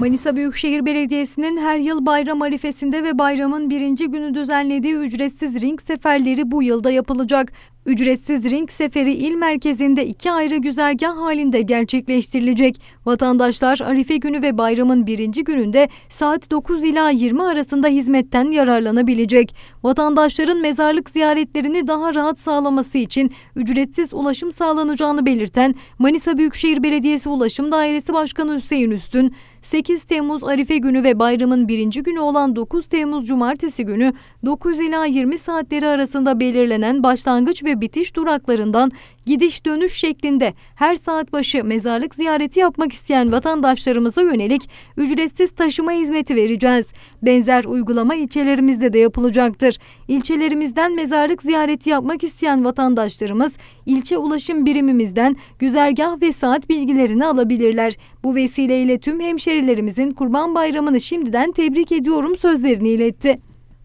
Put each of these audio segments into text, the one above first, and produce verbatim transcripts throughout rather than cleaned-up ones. Manisa Büyükşehir Belediyesi'nin her yıl bayram arifesinde ve bayramın birinci günü düzenlediği ücretsiz ring seferleri bu yılda yapılacak. Ücretsiz ring seferi il merkezinde iki ayrı güzergah halinde gerçekleştirilecek. Vatandaşlar Arife günü ve bayramın birinci gününde saat dokuz ila yirmi arasında hizmetten yararlanabilecek. Vatandaşların mezarlık ziyaretlerini daha rahat sağlaması için ücretsiz ulaşım sağlanacağını belirten Manisa Büyükşehir Belediyesi Ulaşım Dairesi Başkanı Hüseyin Üstün, sekiz Temmuz Arife günü ve bayramın birinci günü olan dokuz Temmuz Cumartesi günü dokuz ila yirmi saatleri arasında belirlenen başlangıç ve bitiş duraklarından gidiş dönüş şeklinde her saat başı mezarlık ziyareti yapmak isteyen vatandaşlarımıza yönelik ücretsiz taşıma hizmeti vereceğiz. Benzer uygulama ilçelerimizde de yapılacaktır. İlçelerimizden mezarlık ziyareti yapmak isteyen vatandaşlarımız ilçe ulaşım birimimizden güzergah ve saat bilgilerini alabilirler. Bu vesileyle tüm hemşerilerimizin Kurban Bayramı'nı şimdiden tebrik ediyorum sözlerini iletti.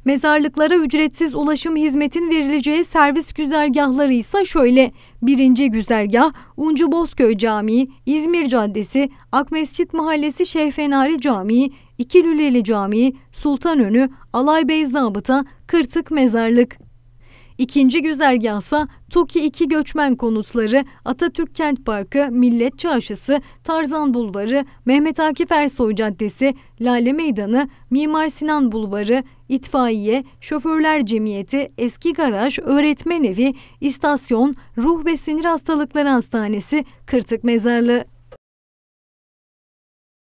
Mezarlıklara ücretsiz ulaşım hizmetin verileceği servis güzergahları ise şöyle. Birinci güzergah Uncu Bozköy Camii, İzmir Caddesi, Akmescit Mahallesi Şeyh Fenari Camii, İki Lüleli Camii, Sultanönü, Alaybey Zabıta, Kırtık Mezarlık. İkinci güzergahsa Toki iki Göçmen Konutları, Atatürk Kent Parkı, Millet Çarşısı, Tarzan Bulvarı, Mehmet Akif Ersoy Caddesi, Lale Meydanı, Mimar Sinan Bulvarı, İtfaiye, Şoförler Cemiyeti, Eski Garaj, Öğretmen Evi, İstasyon, Ruh ve Sinir Hastalıkları Hastanesi, Kırtık Mezarlığı.